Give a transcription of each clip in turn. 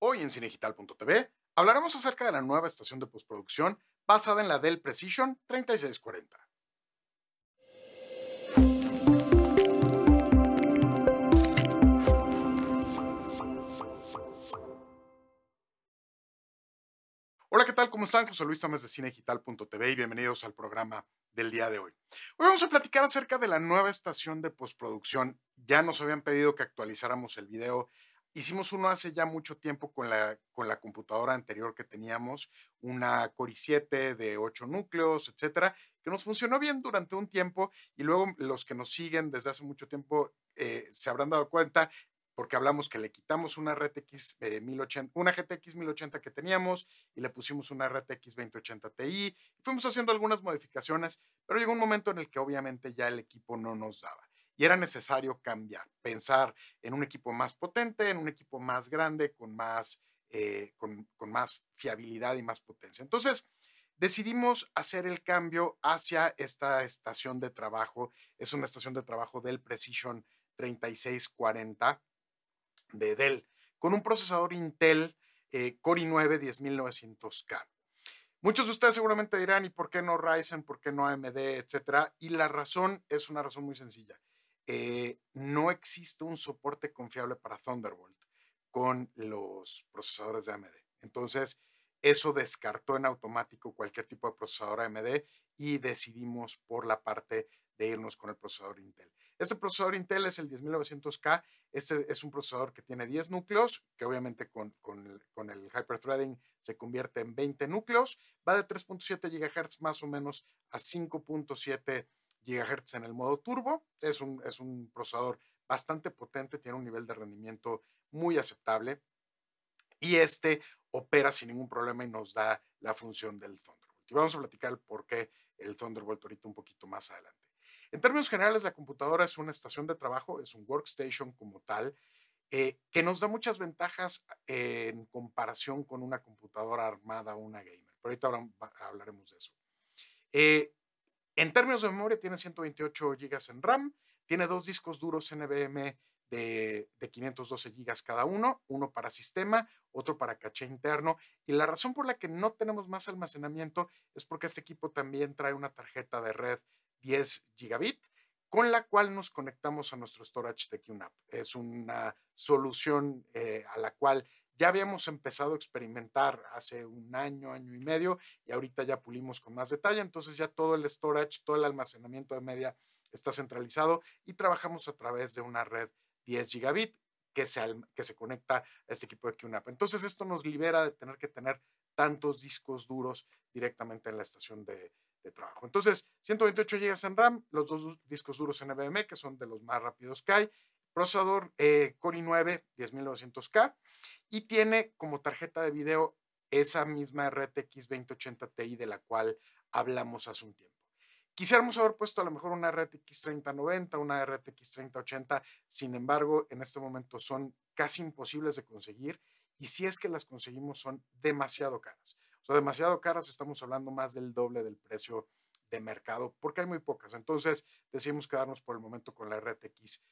Hoy en CineDigital.tv hablaremos acerca de la nueva estación de postproducción basada en la Dell Precision 3640. Hola, ¿qué tal? ¿Cómo están? José Luis Tamez de CineDigital.tv y bienvenidos al programa del día de hoy. Hoy vamos a platicar acerca de la nueva estación de postproducción. Ya nos habían pedido que actualizáramos el video. Hicimos uno hace ya mucho tiempo con la computadora anterior que teníamos, una Core i7 de 8 núcleos, etcétera, que nos funcionó bien durante un tiempo y luego los que nos siguen desde hace mucho tiempo se habrán dado cuenta porque hablamos que le quitamos una GTX 1080 que teníamos y le pusimos una RTX 2080 Ti. Fuimos haciendo algunas modificaciones, pero llegó un momento en el que obviamente ya el equipo no nos daba. Y era necesario cambiar, pensar en un equipo más potente, en un equipo más grande, con más fiabilidad y más potencia. Entonces, decidimos hacer el cambio hacia esta estación de trabajo. Es una estación de trabajo Dell Precision 3640 de Dell, con un procesador Intel Core i9-10900K. Muchos de ustedes seguramente dirán, ¿y por qué no Ryzen? ¿Por qué no AMD? Etcétera. Y la razón es una razón muy sencilla. No existe un soporte confiable para Thunderbolt con los procesadores de AMD. Entonces, eso descartó en automático cualquier tipo de procesador AMD y decidimos por la parte de irnos con el procesador Intel. Este procesador Intel es el 10900K. Este es un procesador que tiene 10 núcleos, que obviamente con el hyperthreading se convierte en 20 núcleos. Va de 3.7 GHz más o menos a 5.7 GHz en el modo turbo. Es un procesador bastante potente, tiene un nivel de rendimiento muy aceptable. Y este opera sin ningún problema y nos da la función del Thunderbolt. Y vamos a platicar el por qué el Thunderbolt ahorita un poquito más adelante. En términos generales, la computadora es una estación de trabajo, es un workstation como tal, que nos da muchas ventajas en comparación con una computadora armada o una gamer. Pero ahorita hablaremos de eso. En términos de memoria, tiene 128 GB en RAM, tiene dos discos duros NVMe de 512 GB cada uno, uno para sistema, otro para caché interno. Y la razón por la que no tenemos más almacenamiento es porque este equipo también trae una tarjeta de red 10 gigabit, con la cual nos conectamos a nuestro storage de QNAP. Es una solución a la cual ya habíamos empezado a experimentar hace un año, año y medio, y ahorita ya pulimos con más detalle. Entonces ya todo el storage, todo el almacenamiento de media está centralizado y trabajamos a través de una red 10 gigabit que se conecta a este equipo de QNAP. Entonces esto nos libera de tener que tener tantos discos duros directamente en la estación de trabajo. Entonces, 128 GB en RAM, los dos discos duros NVMe, que son de los más rápidos que hay, procesador Core i9-10900K, y tiene como tarjeta de video esa misma RTX 2080 Ti de la cual hablamos hace un tiempo. Quisiéramos haber puesto a lo mejor una RTX 3090, una RTX 3080, sin embargo, en este momento son casi imposibles de conseguir, y si es que las conseguimos son demasiado caras. Demasiado caras, estamos hablando más del doble del precio de mercado porque hay muy pocas. Entonces decidimos quedarnos por el momento con la RTX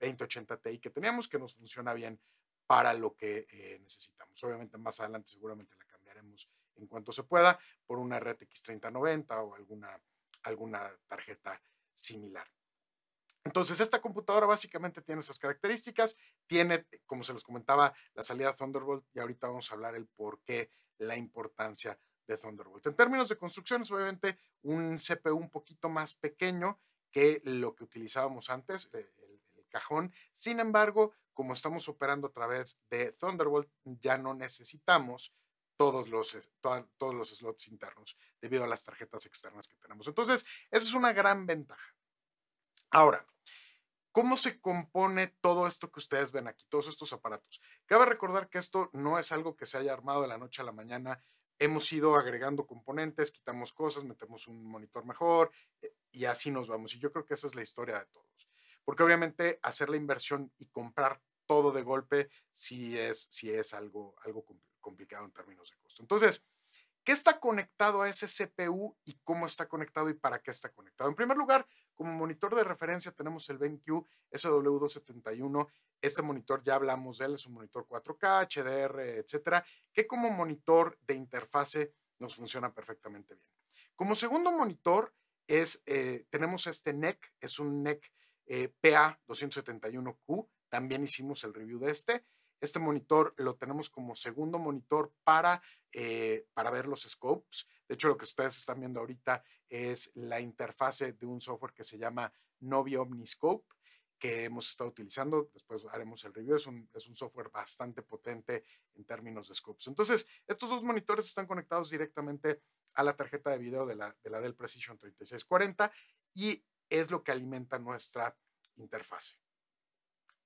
2080 Ti que teníamos, que nos funciona bien para lo que necesitamos. Obviamente más adelante seguramente la cambiaremos en cuanto se pueda por una RTX 3090 o alguna tarjeta similar. Entonces, esta computadora básicamente tiene esas características, tiene, como se los comentaba, la salida Thunderbolt y ahorita vamos a hablar el por qué, la importancia de Thunderbolt. En términos de construcciones, obviamente, un CPU un poquito más pequeño que lo que utilizábamos antes, el cajón. Sin embargo, como estamos operando a través de Thunderbolt, ya no necesitamos todos los slots internos debido a las tarjetas externas que tenemos. Entonces, esa es una gran ventaja. Ahora, ¿cómo se compone todo esto que ustedes ven aquí, todos estos aparatos? Cabe recordar que esto no es algo que se haya armado de la noche a la mañana. Hemos ido agregando componentes, quitamos cosas, metemos un monitor mejor y así nos vamos. Y yo creo que esa es la historia de todos. Porque obviamente hacer la inversión y comprar todo de golpe sí es algo complicado en términos de costo. Entonces, ¿qué está conectado a ese CPU y cómo está conectado y para qué está conectado? En primer lugar, Como monitor de referencia tenemos el BenQ SW271. Este monitor ya hablamos de él, es un monitor 4K, HDR, etcétera, que como monitor de interfase nos funciona perfectamente bien. Como segundo monitor tenemos este NEC, es un NEC PA271Q. También hicimos el review de este. Este monitor lo tenemos como segundo monitor para ver los scopes. De hecho, lo que ustedes están viendo ahorita es la interfase de un software que se llama Novi Omniscope, que hemos estado utilizando. Después haremos el review. Es un software bastante potente en términos de scopes. Entonces, estos dos monitores están conectados directamente a la tarjeta de video de la Dell Precision 3640 y es lo que alimenta nuestra interfase.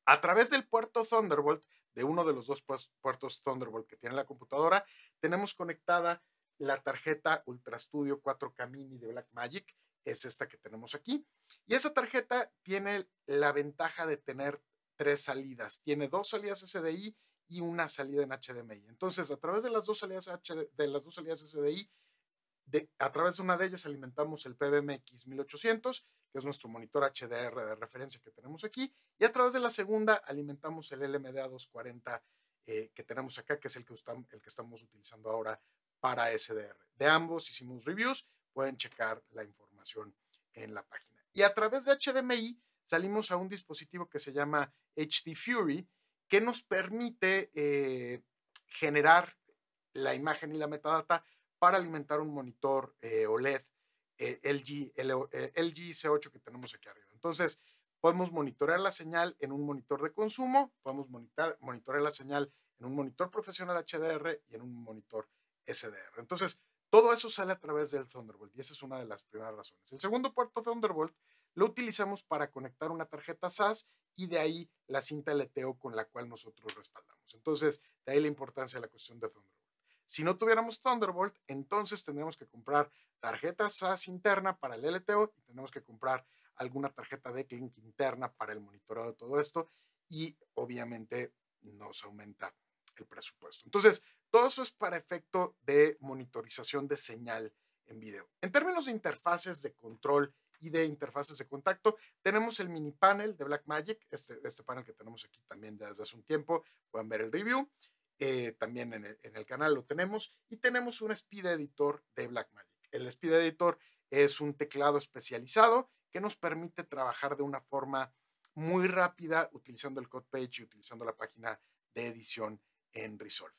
A través del puerto Thunderbolt, de uno de los dos puertos Thunderbolt que tiene la computadora, tenemos conectada la tarjeta UltraStudio 4K Mini de Blackmagic, es esta que tenemos aquí. Y esa tarjeta tiene la ventaja de tener tres salidas. Tiene dos salidas SDI y una salida en HDMI. Entonces, a través de las dos salidas, SDI, a través de una de ellas alimentamos el PBMX 1800, que es nuestro monitor HDR de referencia que tenemos aquí, y a través de la segunda alimentamos el LMDA240 que tenemos acá, que es el que estamos utilizando ahora para SDR. De ambos hicimos reviews, pueden checar la información en la página. Y a través de HDMI salimos a un dispositivo que se llama HD Fury, que nos permite generar la imagen y la metadata para alimentar un monitor OLED LG C8 que tenemos aquí arriba. Entonces, podemos monitorear la señal en un monitor de consumo, podemos monitorear la señal en un monitor profesional HDR y en un monitor SDR. Entonces, todo eso sale a través del Thunderbolt y esa es una de las primeras razones. El segundo puerto Thunderbolt lo utilizamos para conectar una tarjeta SAS y de ahí la cinta LTO con la cual nosotros respaldamos. Entonces, de ahí la importancia de la cuestión de Thunderbolt. Si no tuviéramos Thunderbolt, entonces tendríamos que comprar tarjeta SAS interna para el LTO y tenemos que comprar alguna tarjeta decklink interna para el monitoreo de todo esto y obviamente nos aumenta el presupuesto. Entonces, todo eso es para efecto de monitorización de señal en video. En términos de interfaces de control y de interfaces de contacto, tenemos el mini panel de Blackmagic, este panel que tenemos aquí también desde hace un tiempo, pueden ver el review. También en el canal lo tenemos y tenemos un Speed Editor de Blackmagic. El Speed Editor es un teclado especializado que nos permite trabajar de una forma muy rápida utilizando el code page y utilizando la página de edición en Resolve.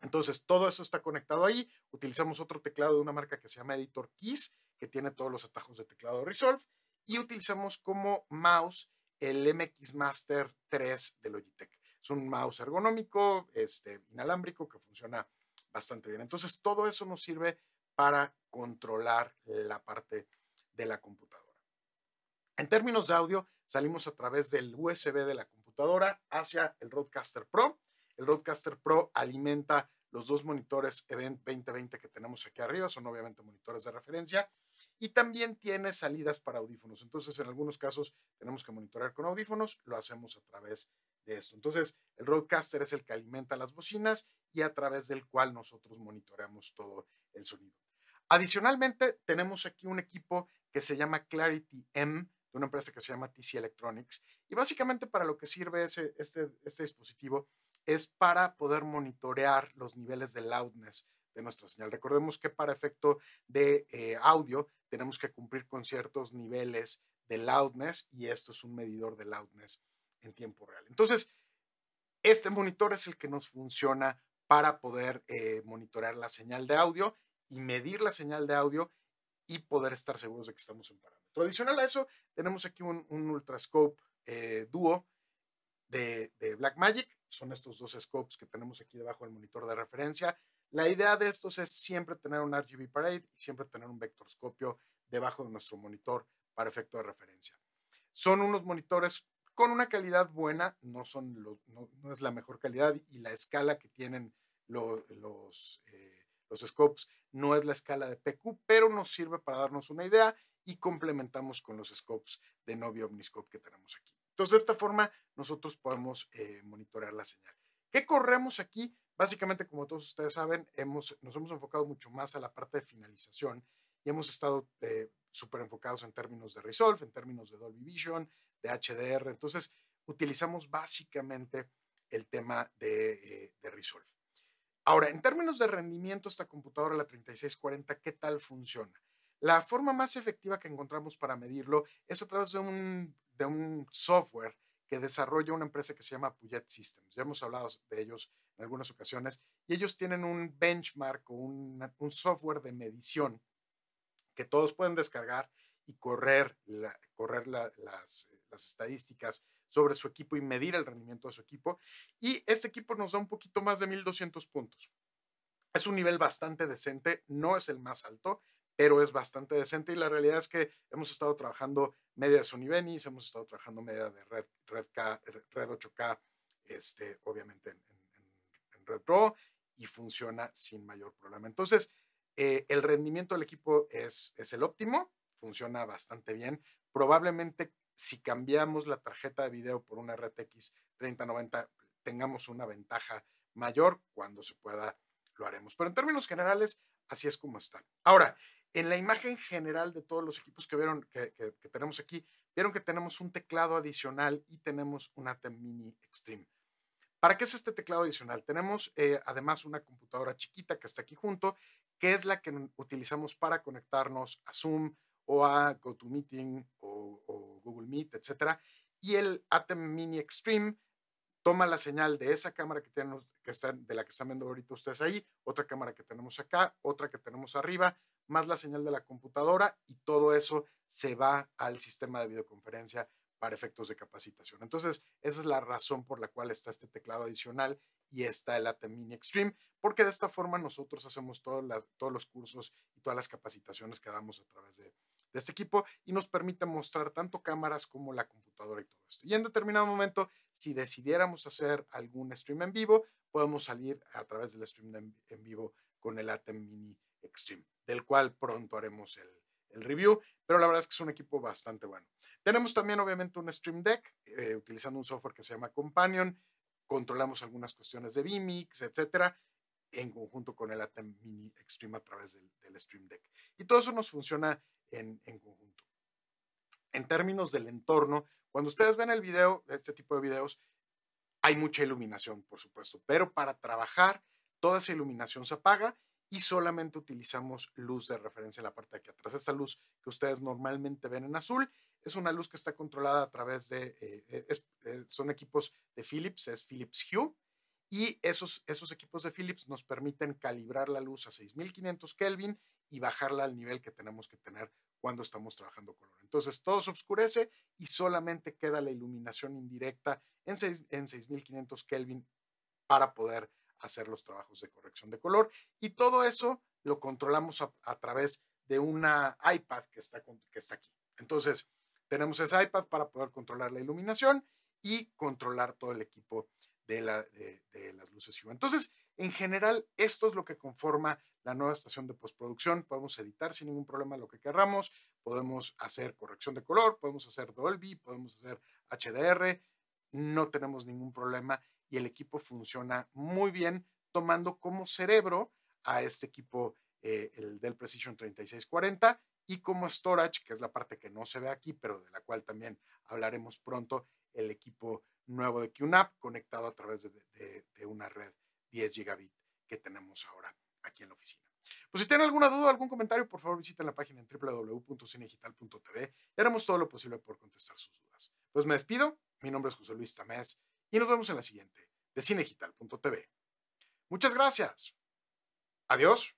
Entonces, todo eso está conectado ahí. Utilizamos otro teclado de una marca que se llama Editor Keys, que tiene todos los atajos de teclado de Resolve, y utilizamos como mouse el MX Master 3 de Logitech. Es un mouse ergonómico, inalámbrico, que funciona bastante bien. Entonces, todo eso nos sirve para controlar la parte de la computadora. En términos de audio, salimos a través del USB de la computadora hacia el Rødecaster Pro. El Rødecaster Pro alimenta los dos monitores Event 2020 que tenemos aquí arriba, son obviamente monitores de referencia, y también tiene salidas para audífonos. Entonces, en algunos casos tenemos que monitorear con audífonos, lo hacemos a través de esto. Entonces, el Rødecaster es el que alimenta las bocinas y a través del cual nosotros monitoreamos todo el sonido. Adicionalmente, tenemos aquí un equipo que se llama Clarity M, de una empresa que se llama TC Electronics, y básicamente para lo que sirve este dispositivo es para poder monitorear los niveles de loudness de nuestra señal. Recordemos que para efecto de audio tenemos que cumplir con ciertos niveles de loudness y esto es un medidor de loudness en tiempo real. Entonces, este monitor es el que nos funciona para poder monitorear la señal de audio y medir la señal de audio y poder estar seguros de que estamos en parámetro. Adicional a eso, tenemos aquí un Ultrascope Duo de Blackmagic. Son estos dos scopes que tenemos aquí debajo del monitor de referencia. La idea de estos es siempre tener un RGB parade y siempre tener un vectorscopio debajo de nuestro monitor para efecto de referencia. Son unos monitores con una calidad buena, no es la mejor calidad y la escala que tienen los scopes no es la escala de PQ, pero nos sirve para darnos una idea y complementamos con los scopes de Novi Omniscope que tenemos aquí. Entonces, de esta forma nosotros podemos monitorear la señal. ¿Qué corremos aquí? Básicamente, como todos ustedes saben, nos hemos enfocado mucho más a la parte de finalización y hemos estado súper enfocados en términos de Resolve, en términos de Dolby Vision, de HDR. Entonces, utilizamos básicamente el tema de Resolve. Ahora, en términos de rendimiento, esta computadora, la 3640, ¿qué tal funciona? La forma más efectiva que encontramos para medirlo es a través de un software que desarrolla una empresa que se llama Puget Systems. Ya hemos hablado de ellos en algunas ocasiones y ellos tienen un benchmark o un software de medición que todos pueden descargar y correr las estadísticas sobre su equipo y medir el rendimiento de su equipo. Y este equipo nos da un poquito más de 1200 puntos. Es un nivel bastante decente, no es el más alto, pero es bastante decente y la realidad es que hemos estado trabajando media de Sony Venice, hemos estado trabajando media de Red 8K, obviamente en Red Pro, y funciona sin mayor problema. Entonces, el rendimiento del equipo es el óptimo, funciona bastante bien. Probablemente si cambiamos la tarjeta de video por una RTX 3090, tengamos una ventaja mayor. Cuando se pueda, lo haremos. Pero en términos generales, así es como está. Ahora, en la imagen general de todos los equipos que vieron que tenemos aquí, vieron que tenemos un teclado adicional y tenemos un ATEM Mini Extreme. ¿Para qué es este teclado adicional? Tenemos además una computadora chiquita que está aquí junto, que es la que utilizamos para conectarnos a Zoom o a GoToMeeting o Google Meet, etc. Y el ATEM Mini Extreme toma la señal de esa cámara que tenemos, de la que están viendo ahorita ustedes ahí, otra cámara que tenemos acá, otra que tenemos arriba, más la señal de la computadora, y todo eso se va al sistema de videoconferencia para efectos de capacitación. Entonces, esa es la razón por la cual está este teclado adicional y está el ATEM Mini Extreme, porque de esta forma nosotros hacemos todos los cursos y todas las capacitaciones que damos a través de este equipo, y nos permite mostrar tanto cámaras como la computadora y todo esto. Y en determinado momento, si decidiéramos hacer algún stream en vivo, podemos salir a través del stream en vivo con el ATEM Mini Extreme, del cual pronto haremos el review, pero la verdad es que es un equipo bastante bueno. Tenemos también obviamente un Stream Deck, utilizando un software que se llama Companion. Controlamos algunas cuestiones de vMix, etcétera, en conjunto con el ATEM Mini Extreme a través del Stream Deck. Y todo eso nos funciona en conjunto. En términos del entorno, cuando ustedes ven el video, este tipo de videos, hay mucha iluminación, por supuesto, pero para trabajar, toda esa iluminación se apaga y solamente utilizamos luz de referencia en la parte de aquí atrás. Esta luz que ustedes normalmente ven en azul es una luz que está controlada a través de, son equipos de Philips, es Philips Hue, y esos equipos de Philips nos permiten calibrar la luz a 6500 Kelvin y bajarla al nivel que tenemos que tener cuando estamos trabajando color. Entonces todo se oscurece y solamente queda la iluminación indirecta en 6500 Kelvin para poder hacer los trabajos de corrección de color, y todo eso lo controlamos a través de una iPad que está aquí. Entonces tenemos ese iPad para poder controlar la iluminación y controlar todo el equipo de las luces Hue. Entonces, en general, esto es lo que conforma la nueva estación de postproducción. Podemos editar sin ningún problema lo que queramos, podemos hacer corrección de color, podemos hacer Dolby, podemos hacer HDR, no tenemos ningún problema y el equipo funciona muy bien, tomando como cerebro a este equipo, el Dell Precision 3640, y como storage, que es la parte que no se ve aquí, pero de la cual también hablaremos pronto, el equipo nuevo de QNAP conectado a través de una red 10 gigabit que tenemos ahora aquí en la oficina. Pues si tienen alguna duda o algún comentario, por favor visiten la página en www.cinedigital.tv y haremos todo lo posible por contestar sus dudas. Pues me despido, mi nombre es José Luis Tamez y nos vemos en la siguiente de cinedigital.tv. Muchas gracias. Adiós.